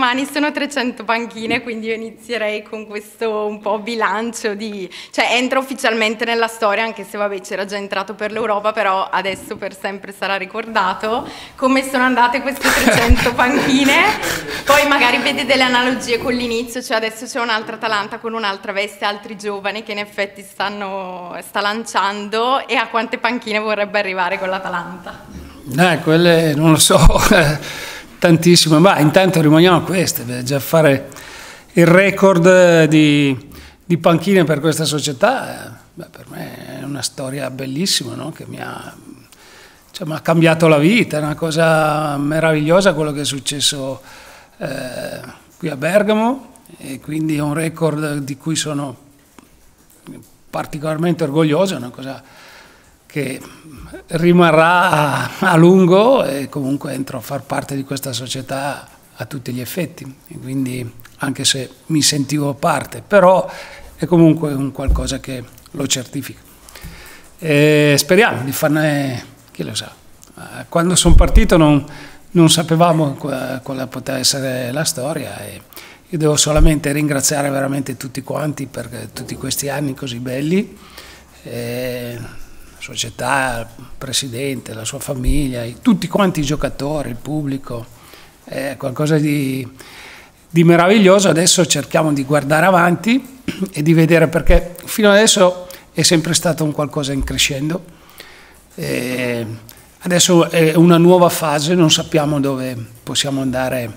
domani sono 300 panchine, quindi io inizierei con questo un po' bilancio di... cioè entra ufficialmente nella storia, anche se vabbè c'era già entrato per l'Europa, però adesso per sempre sarà ricordato come sono andate queste 300 panchine. Poi magari vede delle analogie con l'inizio, cioè adesso c'è un'altra Atalanta con un'altra veste, altri giovani che in effetti sta lanciando, e a quante panchine vorrebbe arrivare con l'Atalanta? Quelle non lo so, tantissime, ma intanto rimaniamo a queste, già fare il record di panchine per questa società, per me è una storia bellissima, no? Che mi ha cambiato la vita, è una cosa meravigliosa quello che è successo qui a Bergamo, e quindi è un record di cui sono particolarmente orgoglioso, è una cosa che rimarrà a lungo, e comunque entro a far parte di questa società a tutti gli effetti, e quindi anche se mi sentivo parte, però è comunque un qualcosa che lo certifica, e speriamo di farne, chi lo sa, quando sono partito non sapevamo quale poteva essere la storia, e io devo solamente ringraziare veramente tutti quanti per tutti questi anni così belli, e società, il presidente, la sua famiglia, tutti quanti i giocatori, il pubblico, è qualcosa di meraviglioso. Adesso cerchiamo di guardare avanti e di vedere, perché fino adesso è sempre stato un qualcosa in crescendo, e adesso è una nuova fase, non sappiamo dove possiamo andare,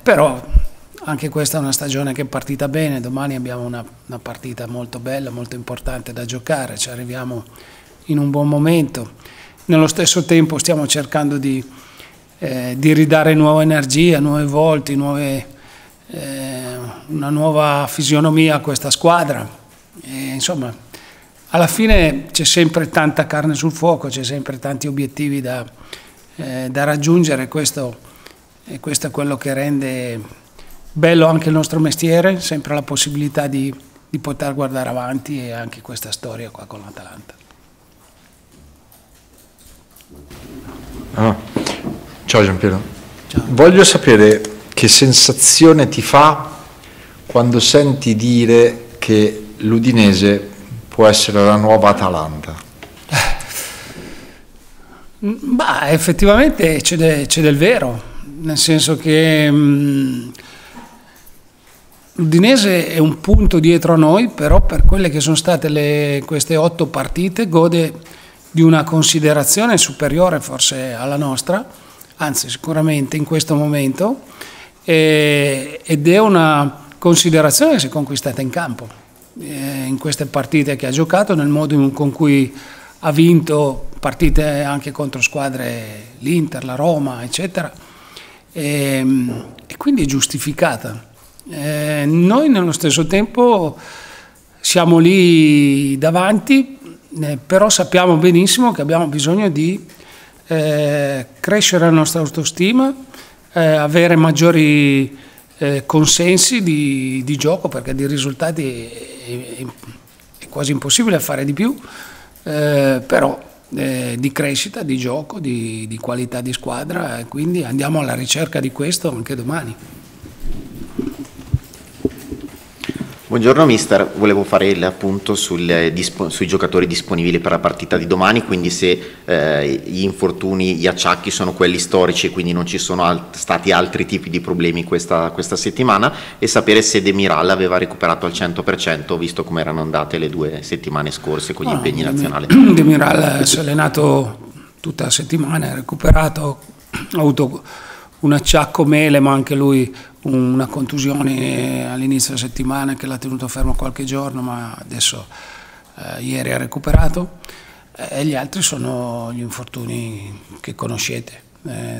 però anche questa è una stagione che è partita bene, domani abbiamo una partita molto bella, molto importante da giocare, ci arriviamo in un buon momento, nello stesso tempo stiamo cercando di ridare nuova energia, nuovi volti, una nuova fisionomia a questa squadra, e, insomma, alla fine c'è sempre tanta carne sul fuoco, c'è sempre tanti obiettivi da raggiungere, questo è quello che rende... bello anche il nostro mestiere, sempre la possibilità di poter guardare avanti, e anche questa storia qua con l'Atalanta. Ciao Giampiero. Ciao. Voglio sapere che sensazione ti fa quando senti dire che l'Udinese può essere la nuova Atalanta. Bah, effettivamente c'è del vero, nel senso che... l'Udinese è un punto dietro a noi, però per quelle che sono state queste 8 partite gode di una considerazione superiore forse alla nostra, anzi sicuramente in questo momento, ed è una considerazione che si è conquistata in campo, in queste partite che ha giocato, nel modo con cui ha vinto partite anche contro squadre, l'Inter, la Roma, eccetera, e quindi è giustificata. Noi nello stesso tempo siamo lì davanti, però sappiamo benissimo che abbiamo bisogno di crescere la nostra autostima, avere maggiori consensi di gioco, perché di risultati è quasi impossibile fare di più, però di crescita, di gioco, di qualità di squadra, quindi andiamo alla ricerca di questo anche domani. Buongiorno mister, volevo fare l'appunto sui giocatori disponibili per la partita di domani, quindi se gli infortuni, gli acciacchi sono quelli storici, quindi non ci sono stati altri tipi di problemi questa settimana, e sapere se Demiral aveva recuperato al 100%, visto come erano andate le 2 settimane scorse con gli impegni nazionali. Demiral si è allenato tutta la settimana, ha recuperato, ha avuto un acciacco mele, ma anche lui una contusione all'inizio della settimana che l'ha tenuto fermo qualche giorno, ma adesso ieri ha recuperato, e gli altri sono gli infortuni che conoscete,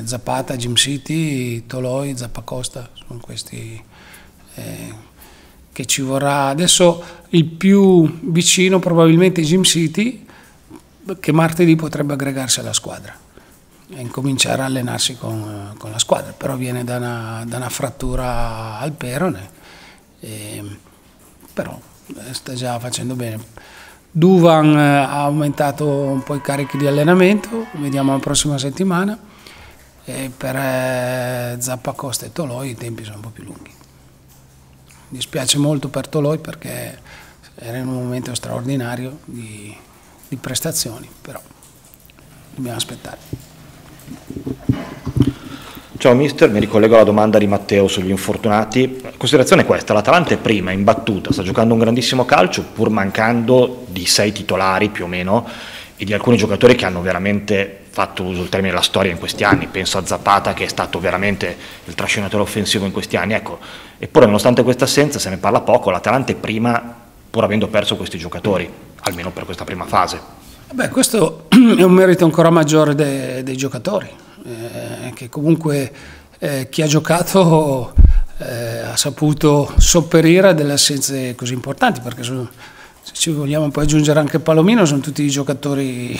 Zapata, Gym City, Toloi, Zappacosta, sono questi che ci vorrà. Adesso il più vicino probabilmente è Gym City, che martedì potrebbe aggregarsi alla squadra e incominciare a allenarsi con la squadra, però viene da una frattura al perone, però sta già facendo bene. Duvan ha aumentato un po' i carichi di allenamento, vediamo la prossima settimana, e per Zappacosta e Toloi i tempi sono un po' più lunghi. Mi dispiace molto per Toloi perché era in un momento straordinario di prestazioni, però dobbiamo aspettare. Ciao mister, mi ricollego alla domanda di Matteo sugli infortunati. La considerazione è questa: l'Atalanta è prima, imbattuta, sta giocando un grandissimo calcio pur mancando di 6 titolari più o meno e di alcuni giocatori che hanno veramente fatto uso del termine della storia in questi anni. Penso a Zapata, che è stato veramente il trascinatore offensivo in questi anni, ecco. Eppure nonostante questa assenza se ne parla poco, l'Atalanta è prima pur avendo perso questi giocatori, almeno per questa prima fase. Beh, questo è un merito ancora maggiore dei giocatori. Che comunque chi ha giocato ha saputo sopperire a delle assenze così importanti, perché sono, se ci vogliamo poi aggiungere anche Palomino, sono tutti giocatori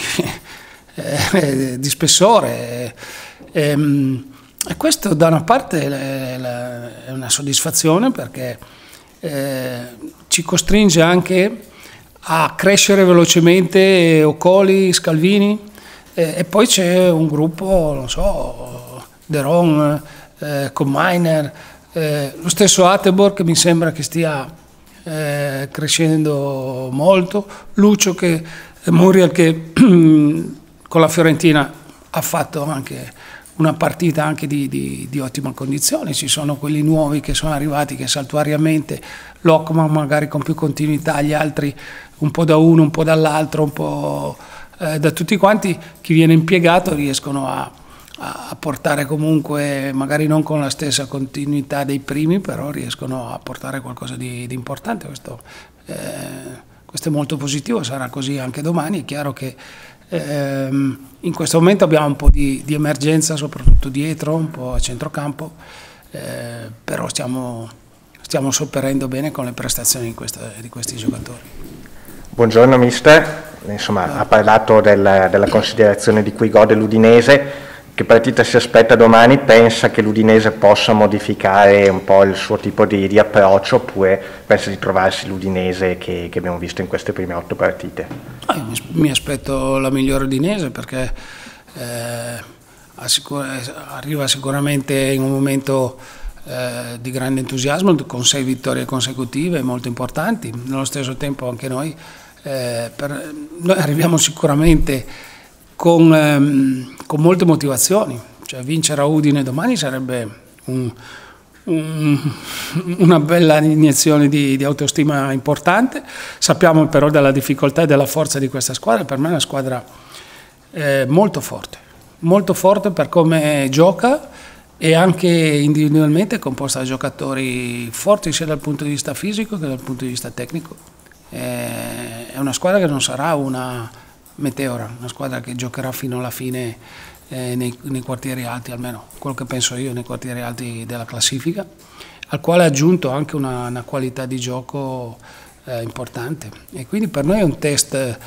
di spessore, e questo da una parte è una soddisfazione perché ci costringe anche a crescere velocemente Ocoli, Scalvini. E poi c'è un gruppo, non so, Deron, Comminer, lo stesso Attenborg che mi sembra che stia crescendo molto, Lucio, che Muriel, che con la Fiorentina ha fatto anche una partita anche di ottima condizione. Ci sono quelli nuovi che sono arrivati, che saltuariamente, Lookman magari con più continuità, gli altri un po' da uno, un po' dall'altro, un po' da tutti quanti, chi viene impiegato riescono a portare comunque, magari non con la stessa continuità dei primi, però riescono a portare qualcosa di importante. Questo è molto positivo, sarà così anche domani. È chiaro che in questo momento abbiamo un po' di emergenza, soprattutto dietro, un po' a centrocampo, però stiamo sopperendo bene con le prestazioni di questi giocatori. Buongiorno mister. Insomma, ha parlato della considerazione di cui gode l'Udinese. Che partita si aspetta domani? Pensa che l'Udinese possa modificare un po' il suo tipo di approccio, oppure pensa di trovarsi l'Udinese che abbiamo visto in queste prime 8 partite? Mi aspetto la migliore Udinese, perché arriva sicuramente in un momento di grande entusiasmo, con 6 vittorie consecutive molto importanti. Nello stesso tempo anche noi noi arriviamo sicuramente con molte motivazioni, cioè vincere a Udine domani sarebbe una bella iniezione di autostima importante. Sappiamo però della difficoltà e della forza di questa squadra. Per me è una squadra molto forte per come gioca, e anche individualmente è composta da giocatori forti sia dal punto di vista fisico che dal punto di vista tecnico. È una squadra che non sarà una meteora, una squadra che giocherà fino alla fine nei quartieri alti, almeno quello che penso io, nei quartieri alti della classifica, al quale ha aggiunto anche una qualità di gioco importante. E quindi per noi è un test,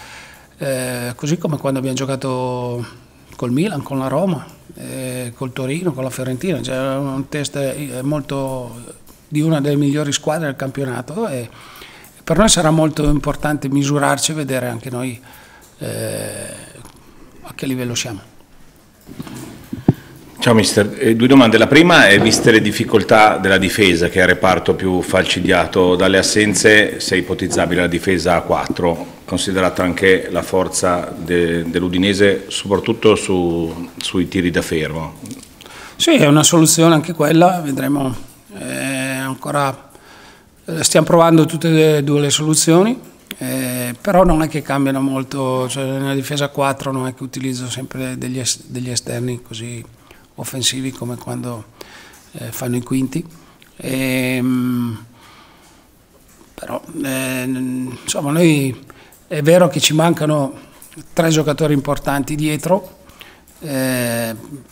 così come quando abbiamo giocato col Milan, con la Roma, col Torino, con la Fiorentina, cioè è un test molto di una delle migliori squadre del campionato. Per noi sarà molto importante misurarci e vedere anche noi a che livello siamo. Ciao mister, 2 domande. La prima è, viste le difficoltà della difesa, che è il reparto più falcidiato dalle assenze, se è ipotizzabile la difesa a 4, considerata anche la forza dell'Udinese, soprattutto sui tiri da fermo. Sì, è una soluzione anche quella, vedremo ancora. Stiamo provando tutte e 2 le soluzioni, però non è che cambiano molto, cioè nella difesa 4 non è che utilizzo sempre degli esterni così offensivi come quando fanno i quinti, però insomma noi, è vero che ci mancano 3 giocatori importanti dietro,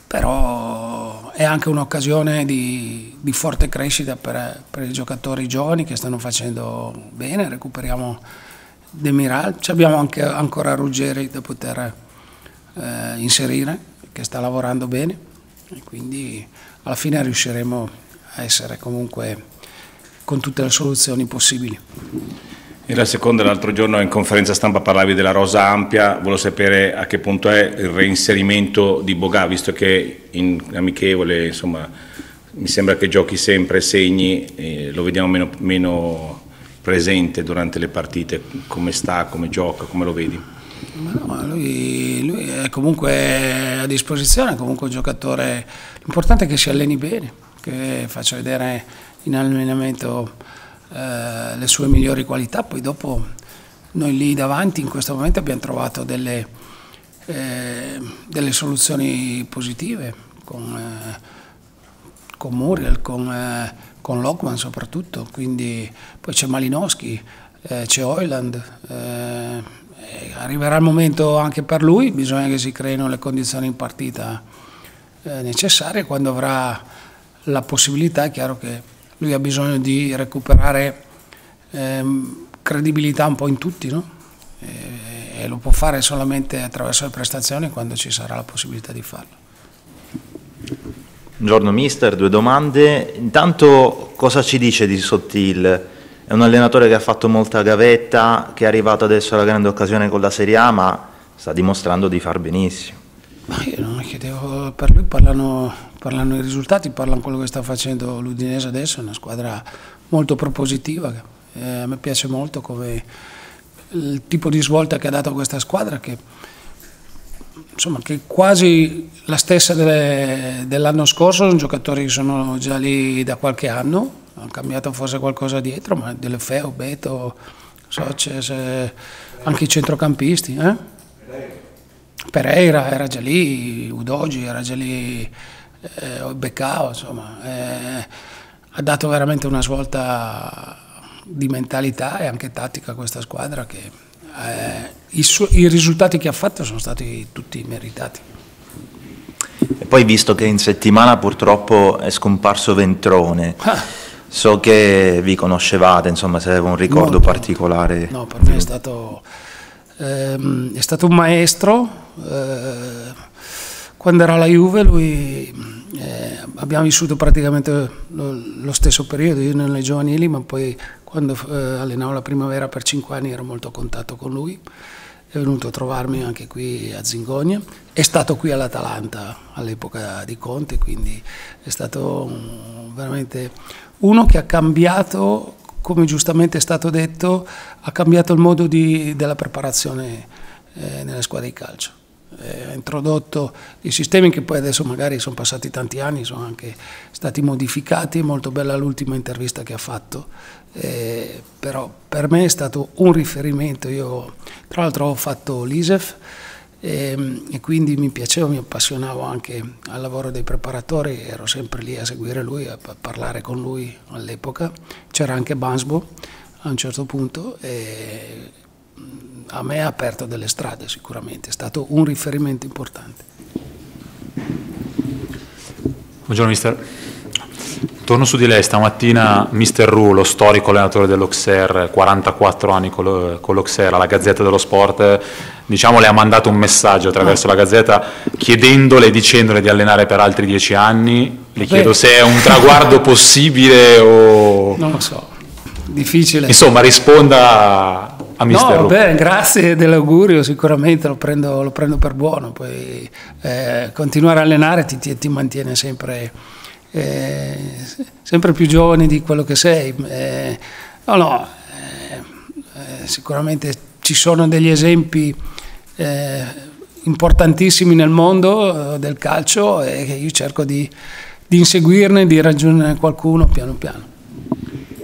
però è anche un'occasione di forte crescita per i giocatori giovani che stanno facendo bene. Recuperiamo Demiral, abbiamo anche ancora Ruggeri da poter inserire, che sta lavorando bene, e quindi alla fine riusciremo a essere comunque con tutte le soluzioni possibili. E la seconda, l'altro giorno in conferenza stampa parlavi della rosa ampia, volevo sapere a che punto è il reinserimento di Bogà, visto che in amichevole, insomma, mi sembra che giochi sempre, segni, lo vediamo meno presente durante le partite, come sta, come gioca, come lo vedi? Ma no, ma lui è comunque a disposizione, è comunque un giocatore, l'importante è che si alleni bene, che faccia vedere in allenamento le sue migliori qualità. Poi dopo noi lì davanti in questo momento abbiamo trovato delle soluzioni positive con Muriel, con Lookman soprattutto, quindi poi c'è Malinowski, c'è Hoyland, arriverà il momento anche per lui, bisogna che si creino le condizioni in partita necessarie. Quando avrà la possibilità è chiaro che lui ha bisogno di recuperare credibilità un po' in tutti, no? E lo può fare solamente attraverso le prestazioni quando ci sarà la possibilità di farlo. Buongiorno mister, due domande. Intanto cosa ci dice di Sottil? È un allenatore che ha fatto molta gavetta, che è arrivato adesso alla grande occasione con la Serie A, ma sta dimostrando di far benissimo. Ma io non chiedevo per lui, parlano i risultati, parlano quello che sta facendo l'Udinese adesso, è una squadra molto propositiva, a me piace molto come il tipo di svolta che ha dato questa squadra, che insomma che è quasi la stessa dell'anno scorso, sono giocatori che sono già lì da qualche anno, hanno cambiato forse qualcosa dietro, ma Deulofeu, Beto, Socces, anche i centrocampisti. Pereira era già lì, Udogi era già lì, Becao, insomma, ha dato veramente una svolta di mentalità e anche tattica a questa squadra, che i risultati che ha fatto sono stati tutti meritati. E poi visto che in settimana purtroppo è scomparso Ventrone, so che vi conoscevate, insomma, se aveva un ricordo particolare. No, per me è stato un maestro. Quando era alla Juve lui, abbiamo vissuto praticamente lo stesso periodo, io nelle giovanili, ma poi quando allenavo la primavera per 5 anni ero molto a contatto con lui, è venuto a trovarmi anche qui a Zingogna, è stato qui all'Atalanta all'epoca di Conte, quindi è stato veramente uno che ha cambiato, come giustamente è stato detto, ha cambiato il modo della preparazione nella squadra di calcio. Ha introdotto i sistemi che poi adesso magari sono passati tanti anni, sono anche stati modificati, molto bella l'ultima intervista che ha fatto, però per me è stato un riferimento. Io tra l'altro ho fatto l'ISEF e quindi mi piaceva, mi appassionavo anche al lavoro dei preparatori, ero sempre lì a seguire lui, a parlare con lui. All'epoca c'era anche Bansbo a un certo punto, e a me ha aperto delle strade sicuramente, è stato un riferimento importante. Buongiorno mister, torno su di lei. Stamattina mister Ru, lo storico allenatore dell'Auxerre, 44 anni con l'Auxerre, alla Gazzetta dello Sport, diciamo, le ha mandato un messaggio attraverso la Gazzetta chiedendole e dicendole di allenare per altri 10 anni. Le chiedo se è un traguardo possibile o... Non lo so, difficile. Insomma, risponda a mister Ru. Beh, grazie dell'augurio, sicuramente lo prendo per buono. Poi continuare a allenare ti mantiene sempre più giovane di quello che sei. Sicuramente ci sono degli esempi importantissimi nel mondo del calcio, e che io cerco di inseguirne, di raggiungere qualcuno piano piano.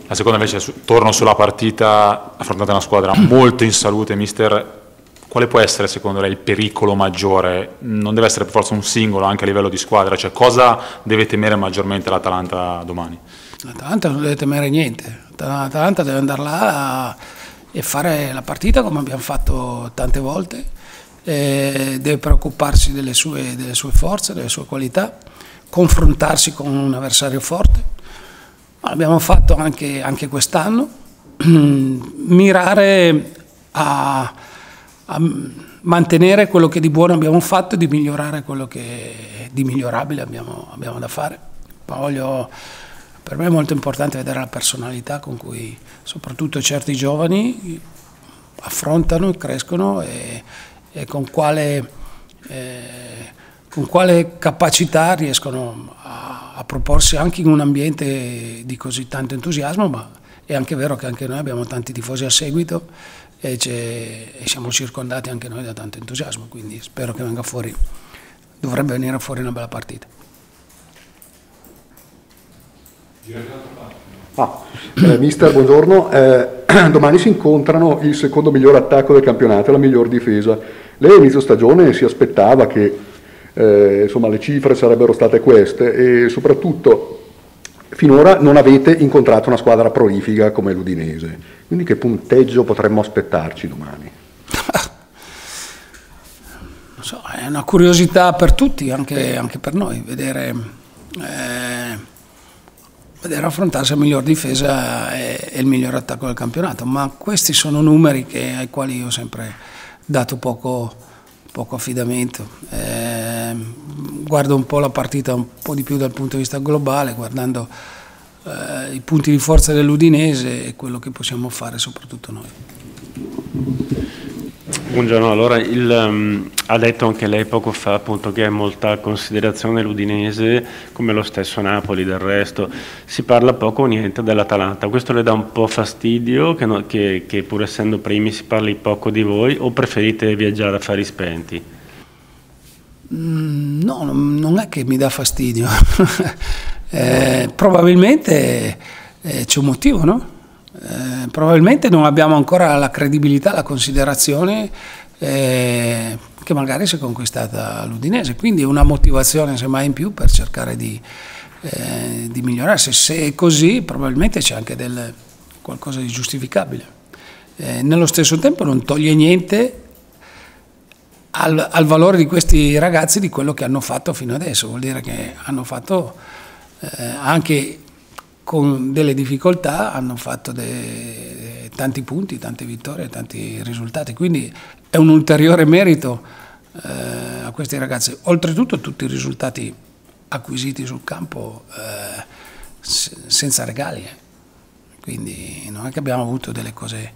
La seconda invece, torno sulla partita, affrontate una squadra molto in salute, mister. Quale può essere secondo lei il pericolo maggiore? Non deve essere per forza un singolo, anche a livello di squadra, cioè cosa deve temere maggiormente l'Atalanta domani? L'Atalanta non deve temere niente, l'Atalanta deve andare là e fare la partita come abbiamo fatto tante volte, e deve preoccuparsi delle sue forze, delle sue qualità, confrontarsi con un avversario forte, l'abbiamo fatto anche quest'anno, mirare a mantenere quello che di buono abbiamo fatto e di migliorare quello che di migliorabile abbiamo da fare. Ma voglio Per me è molto importante vedere la personalità con cui soprattutto certi giovani affrontano e crescono e con quale capacità riescono a proporsi anche in un ambiente di così tanto entusiasmo, ma è anche vero che anche noi abbiamo tanti tifosi a seguito e siamo circondati anche noi da tanto entusiasmo, quindi spero che venga fuori, dovrebbe venire fuori una bella partita. Mister, buongiorno. Domani si incontrano il secondo miglior attacco del campionato e la miglior difesa. Lei all'inizio stagione si aspettava che insomma, le cifre sarebbero state queste e soprattutto finora non avete incontrato una squadra prolifica come l'Udinese, quindi che punteggio potremmo aspettarci domani? Non so, è una curiosità per tutti, anche per noi, vedere affrontarsi la miglior difesa e il miglior attacco del campionato, ma questi sono numeri ai quali io ho sempre dato poco affidamento. Guardo un po' la partita un po' di più dal punto di vista globale, guardando i punti di forza dell'Udinese e quello che possiamo fare soprattutto noi. Buongiorno, allora ha detto anche lei poco fa appunto che è molta considerazione l'Udinese, come lo stesso Napoli del resto, si parla poco o niente dell'Atalanta, questo le dà un po' fastidio che pur essendo primi si parli poco di voi o preferite viaggiare a fari spenti? No, non è che mi dà fastidio, probabilmente c'è un motivo, no? Probabilmente non abbiamo ancora la credibilità, la considerazione che magari si è conquistata l'Udinese, quindi una motivazione semmai in più per cercare di migliorarsi. Se è così probabilmente c'è anche qualcosa di giustificabile, nello stesso tempo non toglie niente al valore di questi ragazzi, di quello che hanno fatto fino adesso, vuol dire che hanno fatto anche con delle difficoltà, hanno fatto tanti punti, tante vittorie, tanti risultati, quindi è un ulteriore merito a questi ragazzi. Oltretutto tutti i risultati acquisiti sul campo senza regali, quindi non è che abbiamo avuto delle cose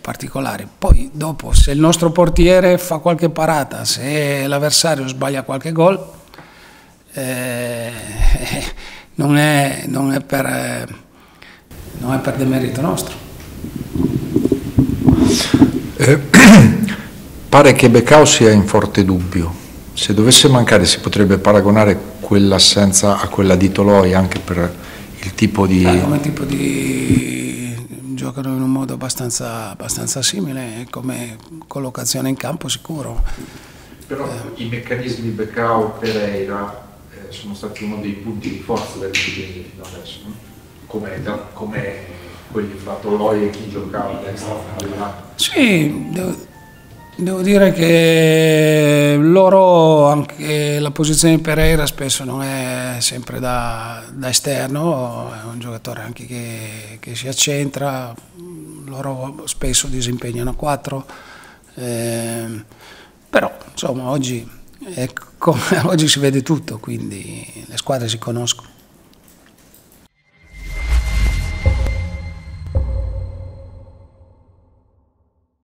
particolari. Poi dopo, se il nostro portiere fa qualche parata, se l'avversario sbaglia qualche gol, non è per demerito nostro. Pare che Becao sia in forte dubbio. Se dovesse mancare si potrebbe paragonare quell'assenza a quella di Toloi, anche per il tipo di... come tipo di... giocano in un modo abbastanza simile, come collocazione in campo sicuro. Però i meccanismi di Becao-Pereira sono stati uno dei punti di forza del Gym fino adesso, no? come quelli fra Toloi e chi giocava a destra. Sì, devo dire che loro, anche la posizione di Pereira spesso non è sempre da esterno, è un giocatore anche che si accentra, loro spesso disimpegnano 4, però insomma oggi si vede tutto, quindi le squadre si conoscono.